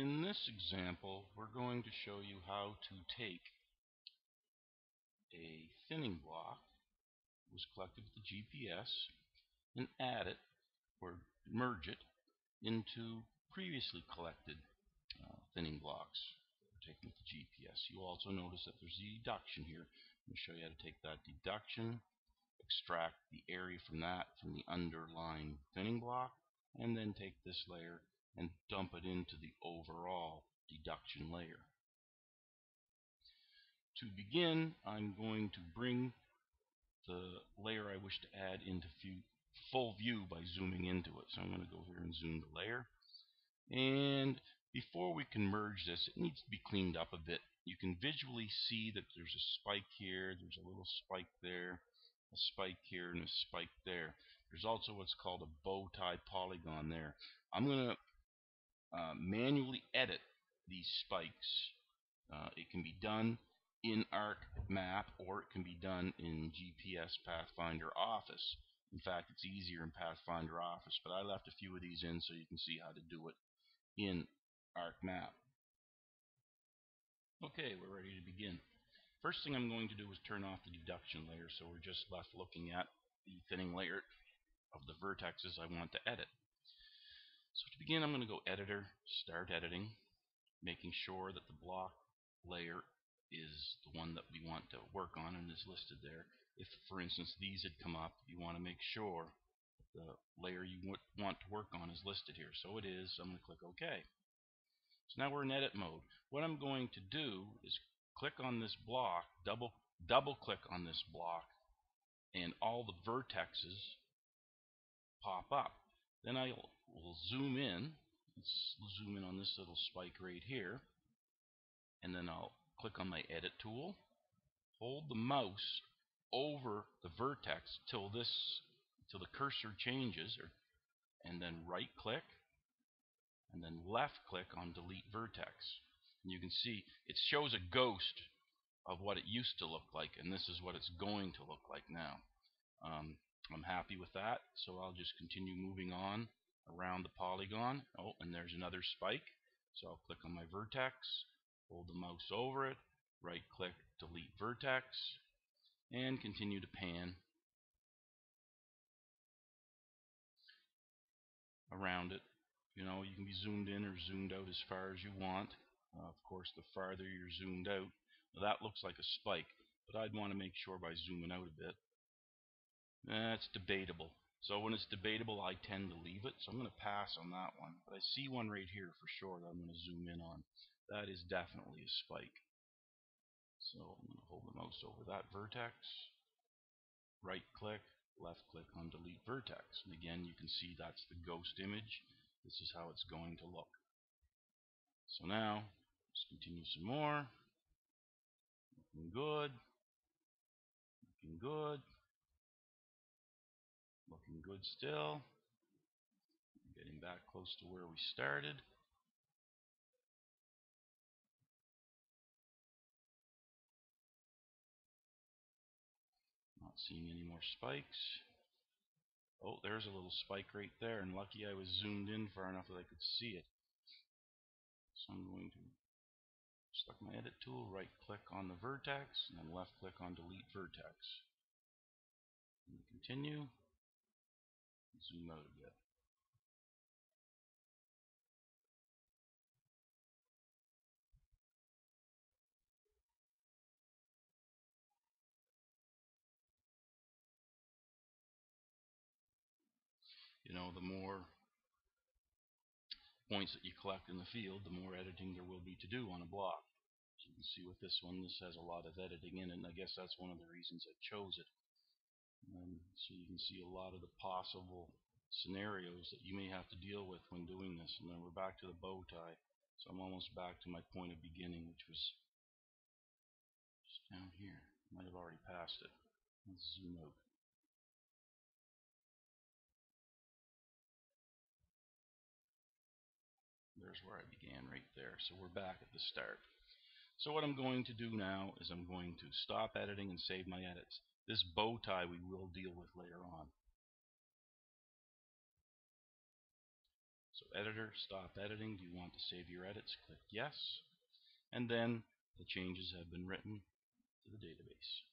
In this example, we're going to show you how to take a thinning block that was collected with the GPS and add it or merge it into previously collected thinning blocks that were taken with the GPS. You'll also notice that there's a deduction here. I'm going to show you how to take that deduction, extract the area from that from the underlying thinning block, and then take this layer and dump it into the overall deduction layer. To begin, I'm going to bring the layer I wish to add into full view by zooming into it. So I'm going to go here and zoom the layer. And before we can merge this, it needs to be cleaned up a bit. You can visually see that there's a spike here, there's a little spike there, a spike here, and a spike there. There's also what's called a bow tie polygon there. I'm going to manually edit these spikes. It can be done in ArcMap, or it can be done in GPS Pathfinder Office. In fact, it's easier in Pathfinder Office, but I left a few of these in so you can see how to do it in ArcMap. Okay, we're ready to begin. First thing I'm going to do is turn off the deduction layer, so we're just left looking at the thinning layer of the vertexes I want to edit. So to begin, I'm going to go Editor, Start Editing, making sure that the block layer is the one that we want to work on and is listed there. If, for instance, these had come up, you want to make sure that the layer you want to work on is listed here. So it is. I'm going to click OK. So now we're in edit mode. What I'm going to do is click on this block, double click on this block, and all the vertexes pop up. Then I will zoom in. Let's zoom in on this little spike right here, and then I'll click on my edit tool, hold the mouse over the vertex till the cursor changes, and then right click and then left click on delete vertex, and you can see it shows a ghost of what it used to look like, and this is what it's going to look like now. I'm happy with that, so I'll just continue moving on around the polygon. Oh, and there's another spike, so I'll click on my vertex, hold the mouse over it, right click, delete vertex, and continue to pan around it. You know, you can be zoomed in or zoomed out as far as you want. Of course, the farther you're zoomed out, now that looks like a spike, but I'd want to make sure by zooming out a bit. That's debatable. So when it's debatable, I tend to leave it, so I'm going to pass on that one. But I see one right here for sure that I'm going to zoom in on. That is definitely a spike. So I'm going to hold the mouse over that vertex, right click, left click on delete vertex. And again, you can see that's the ghost image. This is how it's going to look. So now, let's continue some more. Looking good. Looking good. Looking good still. Getting back close to where we started. Not seeing any more spikes. Oh, there's a little spike right there, and lucky I was zoomed in far enough that I could see it. So I'm going to select my edit tool, right click on the vertex, and then left click on delete vertex. And continue. Zoom out a bit. You know, the more points that you collect in the field, the more editing there will be to do on a block. As you can see with this one, this has a lot of editing in it, and I guess that's one of the reasons I chose it. So you can see a lot of the possible scenarios that you may have to deal with when doing this. And then we're back to the bow tie. So I'm almost back to my point of beginning, which was just down here. Might have already passed it. Let's zoom out. There's where I began right there. So we're back at the start. So what I'm going to do now is I'm going to stop editing and save my edits. This bow tie we will deal with later on. So editor, stop editing. Do you want to save your edits? Click yes. And then the changes have been written to the database.